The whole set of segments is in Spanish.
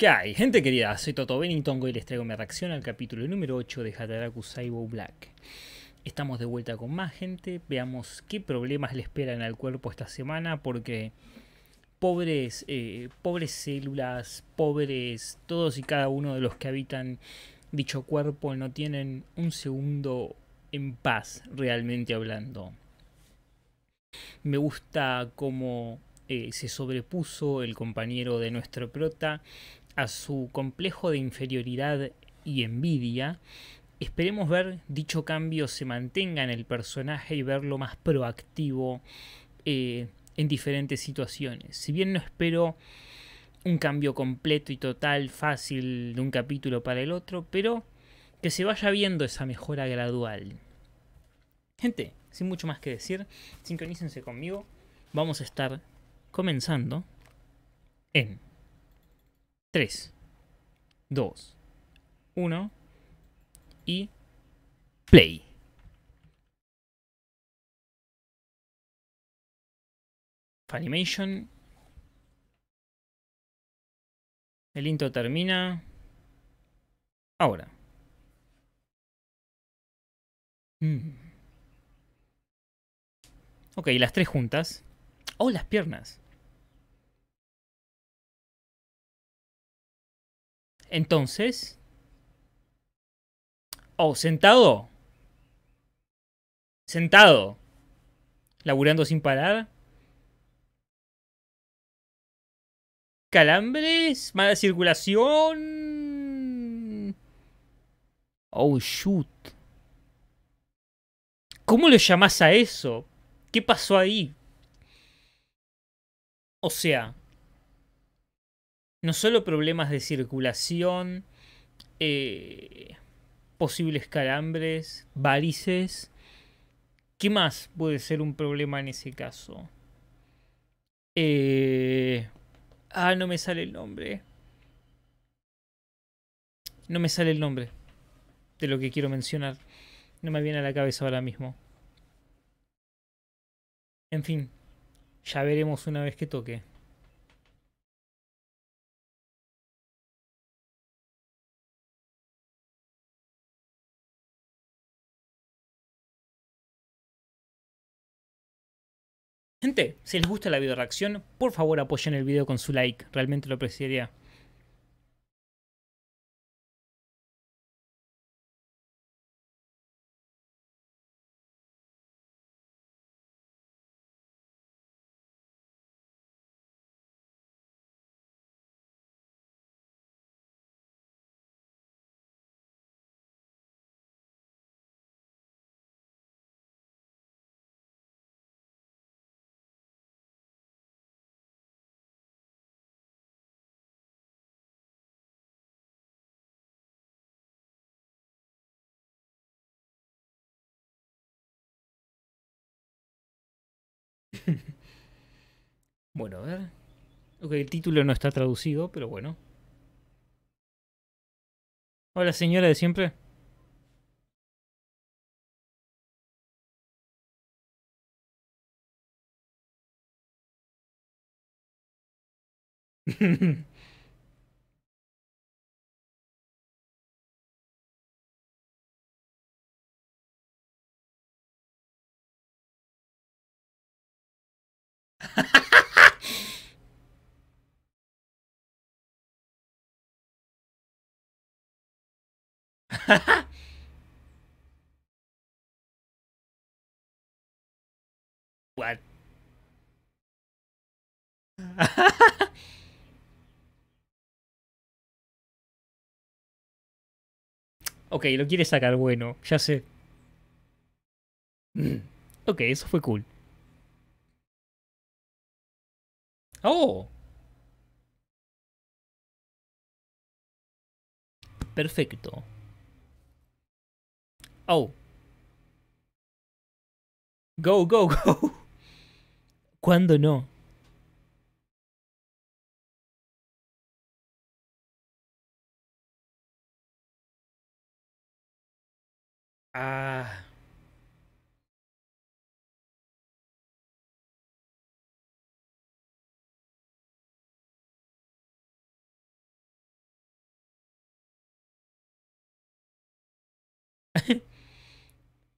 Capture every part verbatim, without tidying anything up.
¿Qué hay, gente querida? Soy Toto Bennington y les traigo mi reacción al capítulo número ocho de Hataraku Saibou Black. Estamos de vuelta con más gente, veamos qué problemas le esperan al cuerpo esta semana, porque pobres, eh, pobres células, pobres todos y cada uno de los que habitan dicho cuerpo no tienen un segundo en paz, realmente hablando. Me gusta cómo eh, se sobrepuso el compañero de nuestro prota a su complejo de inferioridad y envidia. Esperemos ver dicho cambio se mantenga en el personaje y verlo más proactivo eh, en diferentes situaciones. Si bien no espero un cambio completo y total, fácil, de un capítulo para el otro, pero que se vaya viendo esa mejora gradual. Gente, sin mucho más que decir, sincronícense conmigo. Vamos a estar comenzando en tres, dos, uno y play. Funimation. El intro termina ahora. Mm. Ok, las tres juntas. Oh, las piernas. Entonces. Oh, sentado. Sentado. Laburando sin parar. Calambres. Mala circulación. Oh, shoot. ¿Cómo lo llamás a eso? ¿Qué pasó ahí? O sea, no solo problemas de circulación, eh, posibles calambres, varices. ¿Qué más puede ser un problema en ese caso? Eh, ah, no me sale el nombre. No me sale el nombre de lo que quiero mencionar. No me viene a la cabeza ahora mismo. En fin, ya veremos una vez que toque. Gente, si les gusta la video reacción, por favor apoyen el video con su like, realmente lo apreciaría. Bueno, a ver. Ok, el título no está traducido, pero bueno. Hola, señora de siempre. What? Ok, lo quiere sacar, bueno, ya sé. Mm. Ok, eso fue cool. Oh. Perfecto. Oh. Go, go, go. ¿Cuándo no? Ah.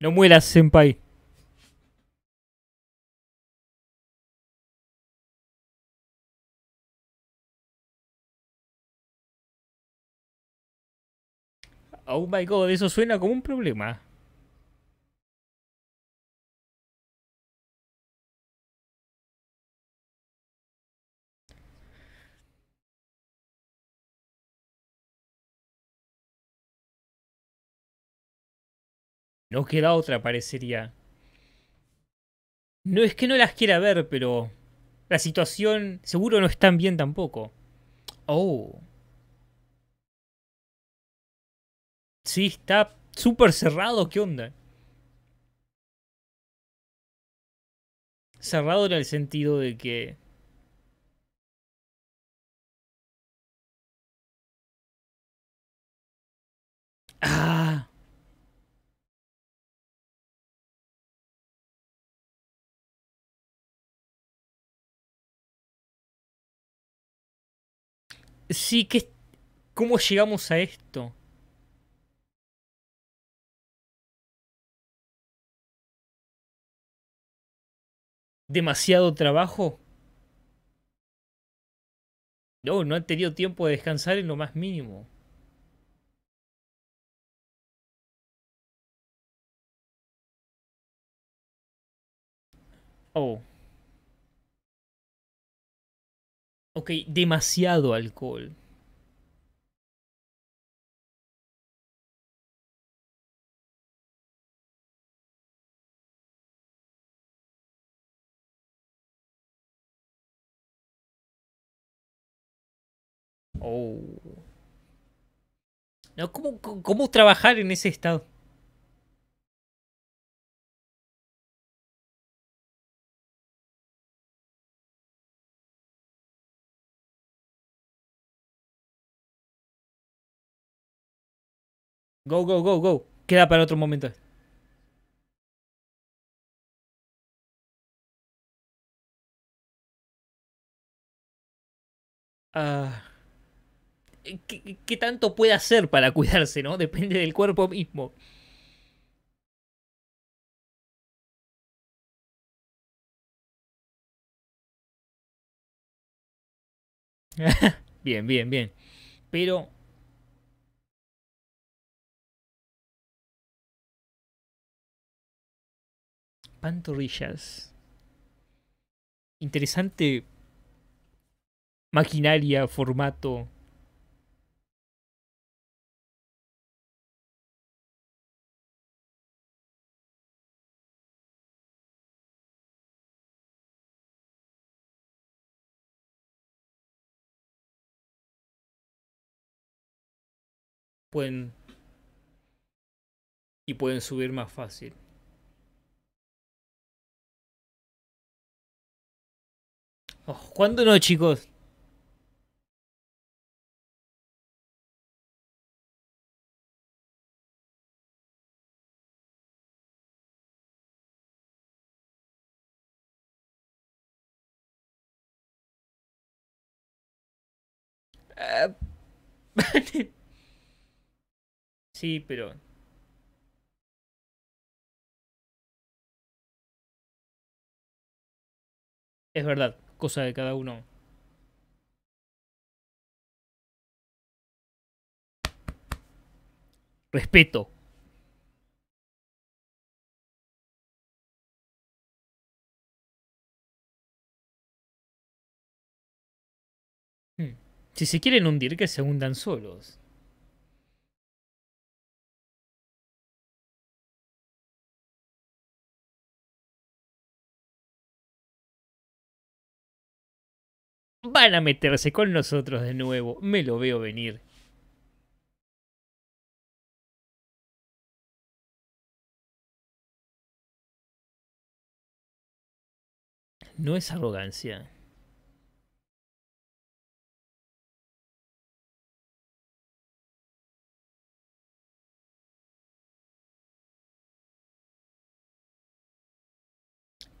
No mueras, senpai. Oh my god, eso suena como un problema. No queda otra, parecería. No es que no las quiera ver, pero la situación seguro no es tan bien tampoco. Oh. Sí, está súper cerrado. ¿Qué onda? Cerrado en el sentido de que... ¡Ah! Sí, que... ¿Cómo llegamos a esto? ¿Demasiado trabajo? No, no han tenido tiempo de descansar en lo más mínimo. Oh. Ok, demasiado alcohol. Oh. No, ¿cómo, cómo trabajar en ese estado? Go, go, go, go. Queda para otro momento. Ah... Uh... ¿Qué, qué tanto puede hacer para cuidarse, no? Depende del cuerpo mismo. Bien, bien, bien. Pero... Pantorrillas. Interesante maquinaria, formato... Pueden, y pueden subir más fácil. Oh, ¿cuándo no, chicos? Uh... Sí, pero... Es verdad, cosa de cada uno. Respeto. Hmm. Si se quieren hundir, que se hundan solos. Van a meterse con nosotros de nuevo. Me lo veo venir. No es arrogancia.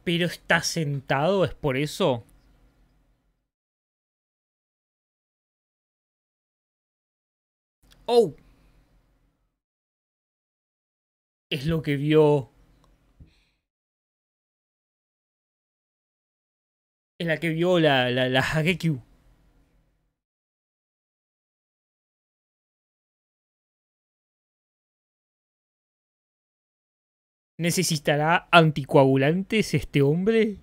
Pero está sentado, ¿es por eso? Oh. es lo que vio es la que vio la, la, la Hagekyu. ¿Necesitará anticoagulantes este hombre?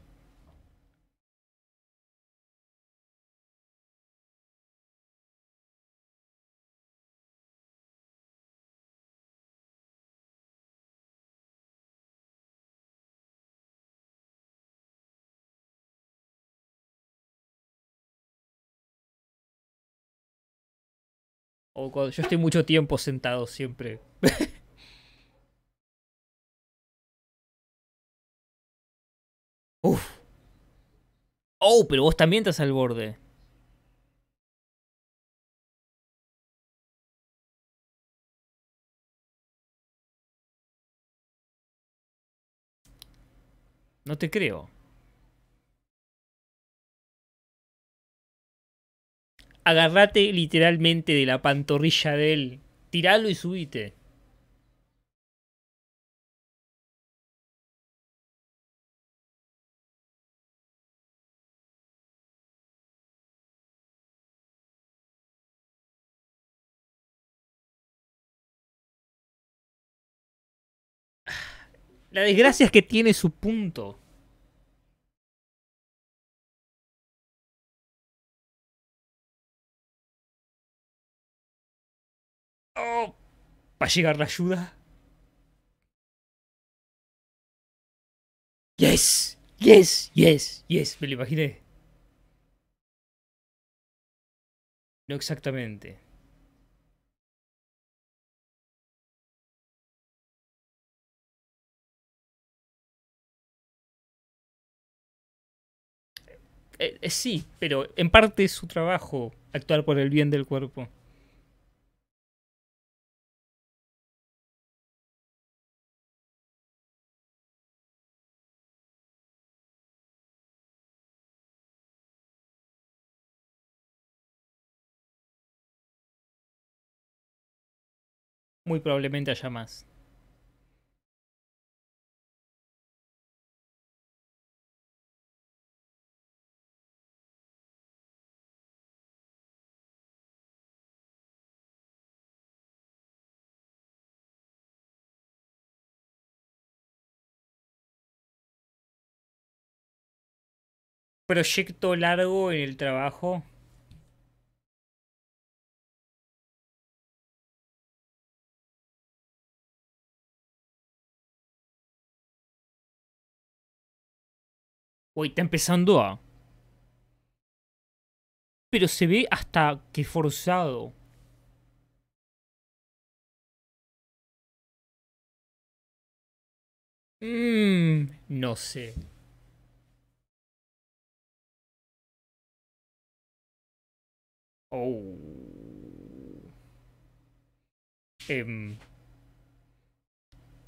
O cuando yo estoy mucho tiempo sentado siempre. Uf. Oh, pero vos también estás al borde. No te creo. Agarrate literalmente de la pantorrilla de él. Tiralo y subite. La desgracia es que tiene su punto. Oh, ¿va a llegar la ayuda? Yes, yes, yes, yes, me lo imaginé. No exactamente. Eh, eh, sí, pero en parte es su trabajo actuar por el bien del cuerpo. Muy probablemente haya más. Proyecto largo en el trabajo. Uy, está empezando a... Pero se ve hasta que forzado. Mmm, no sé. Oh. Eh,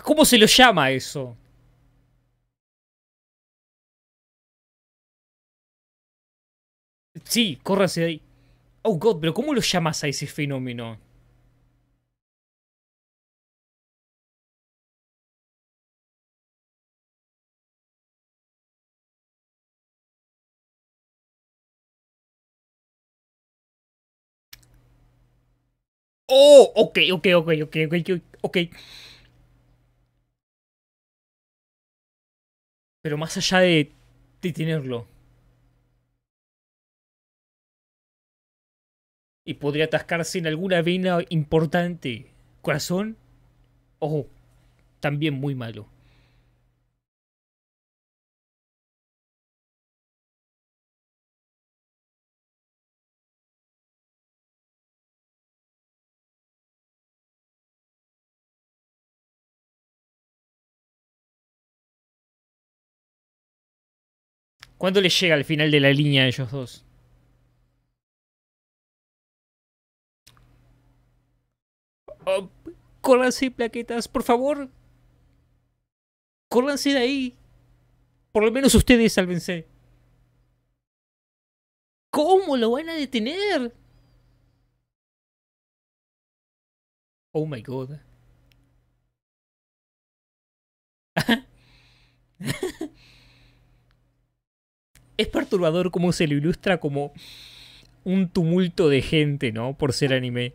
¿Cómo se lo llama eso? Sí, córrase de ahí. Oh, God, pero ¿cómo lo llamas a ese fenómeno? Oh, ok, ok, ok, ok, ok, ok. Pero más allá de, de tenerlo. Y podría atascarse en alguna vena importante. ¿Corazón? Ojo, también muy malo. ¿Cuándo les llega al final de la línea a ellos dos? Oh, córranse, plaquetas, por favor. Córranse de ahí. Por lo menos ustedes sálvense. ¿Cómo lo van a detener? Oh my God. es perturbador cómo se lo ilustra como un tumulto de gente, ¿no? Por ser anime.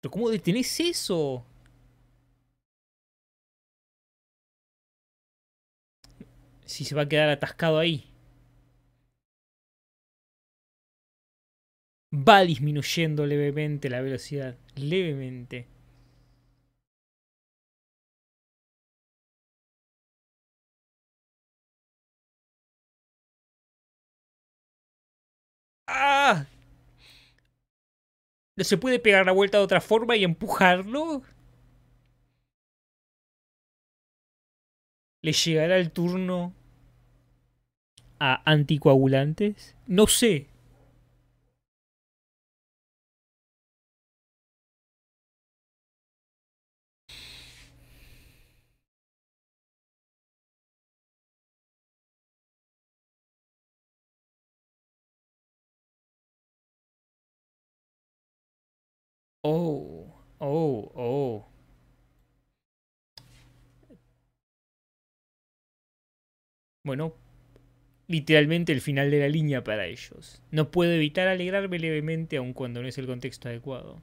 ¿Pero cómo detenés eso? Si se va a quedar atascado ahí. Va disminuyendo levemente la velocidad. Levemente. ¡Ah! ¿No se puede pegar la vuelta de otra forma y empujarlo? ¿Le llegará el turno a anticoagulantes? No sé. Oh, oh, oh. Bueno, literalmente el final de la línea para ellos. No puedo evitar alegrarme levemente aun cuando no es el contexto adecuado.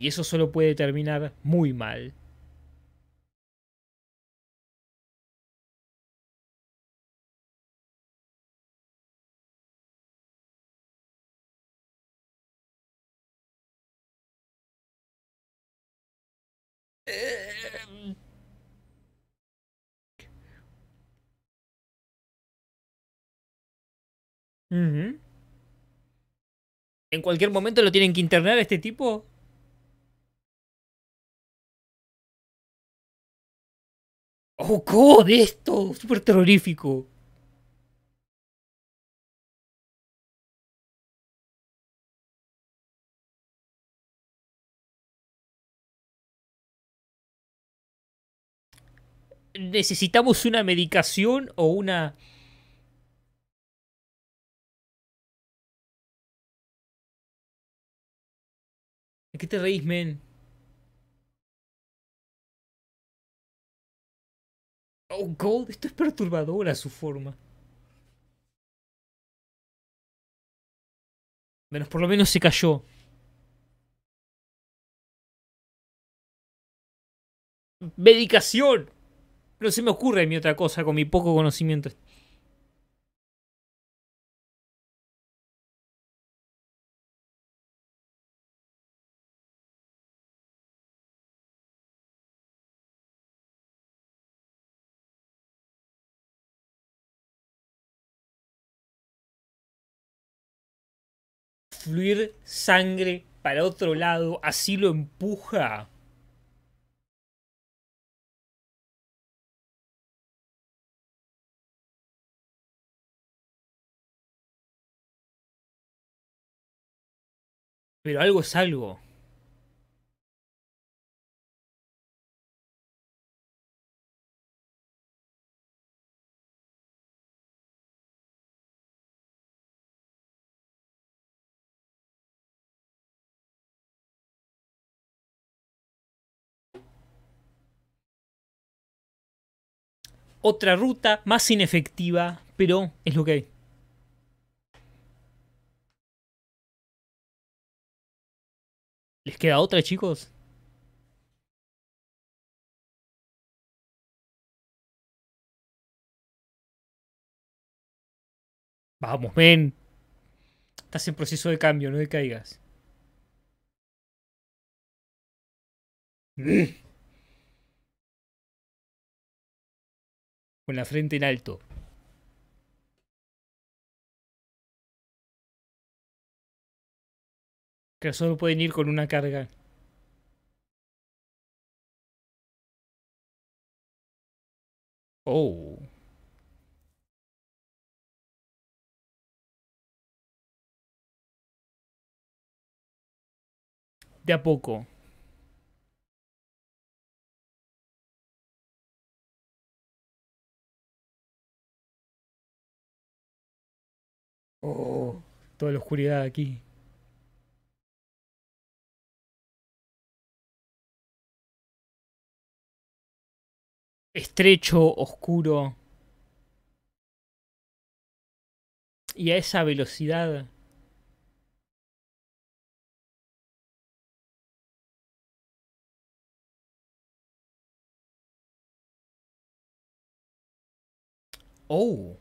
Y eso solo puede terminar muy mal. Uh-huh. ¿En cualquier momento lo tienen que internar a este tipo? ¡Oh, God! ¡Esto! ¡Súper terrorífico! ¿Necesitamos una medicación o una...? ¿Qué te reís, men? Oh, God, esto es perturbador a su forma. Menos, por lo menos se cayó. ¡Medicación! No se me ocurre mi otra cosa con mi poco conocimiento. Fluir sangre para otro lado, así lo empuja. Pero algo es algo. Otra ruta más inefectiva, pero es lo que hay. ¿Les queda otra, chicos? Vamos, men. Estás en proceso de cambio, no decaigas. Mm. Con la frente en alto. Que solo pueden ir con una carga. Oh. De a poco. Oh, toda la oscuridad aquí. estrecho, oscuro. Y a esa velocidad. Oh.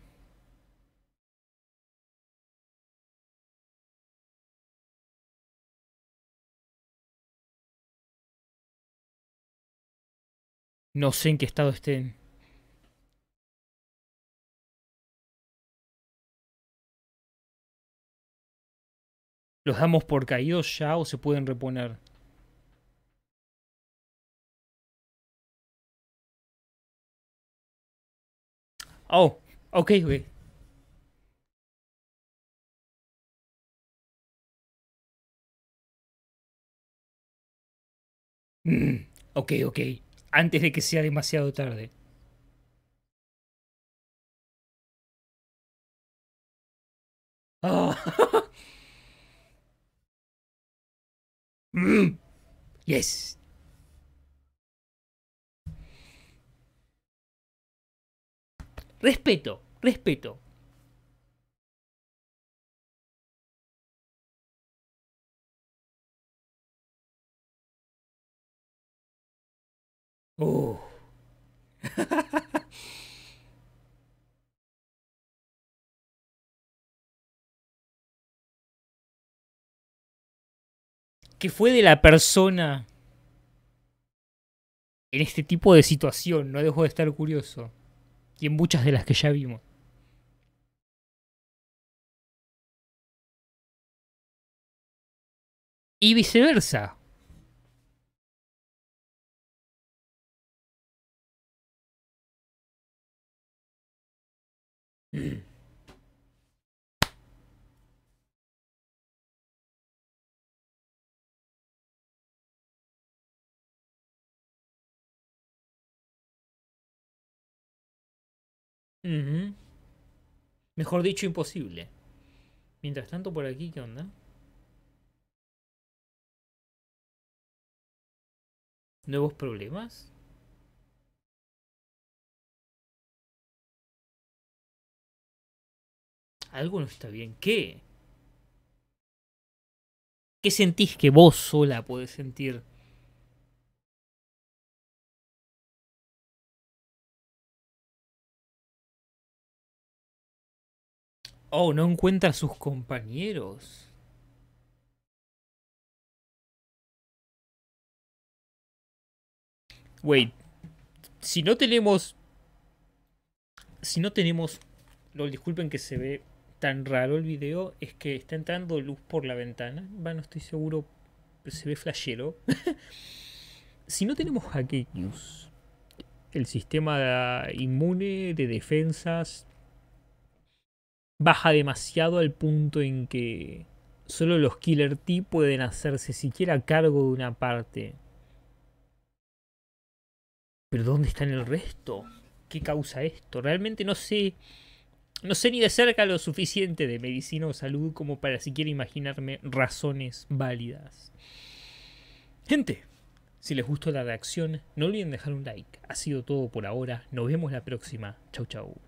No sé en qué estado estén. ¿Los damos por caídos ya o se pueden reponer? Oh, ok, güey. Mm, ok, ok. Antes de que sea demasiado tarde. Oh. Mm. Yes. Respeto, respeto. Oh. ¿Qué fue de la persona en este tipo de situación? No dejo de estar curioso. Y en muchas de las que ya vimos. Y viceversa. Mm. Uh-huh. Mejor dicho, imposible. Mientras tanto, por aquí, ¿qué onda? ¿Nuevos problemas? Algo no está bien. ¿Qué? ¿Qué sentís que vos sola podés sentir? Oh, no encuentra a sus compañeros. Wait. Si no tenemos... Si no tenemos... Lol, disculpen que se ve tan raro el video. Es que está entrando luz por la ventana. Bueno, estoy seguro. Se ve flashero. Si no tenemos hackeos, el sistema inmune de defensas baja demasiado al punto en que solo los Killer T pueden hacerse siquiera cargo de una parte. ¿Pero dónde están el resto? ¿Qué causa esto? Realmente no sé, no sé ni de cerca lo suficiente de medicina o salud como para siquiera imaginarme razones válidas. Gente, si les gustó la reacción, no olviden dejar un like. Ha sido todo por ahora. Nos vemos la próxima. Chau, chau.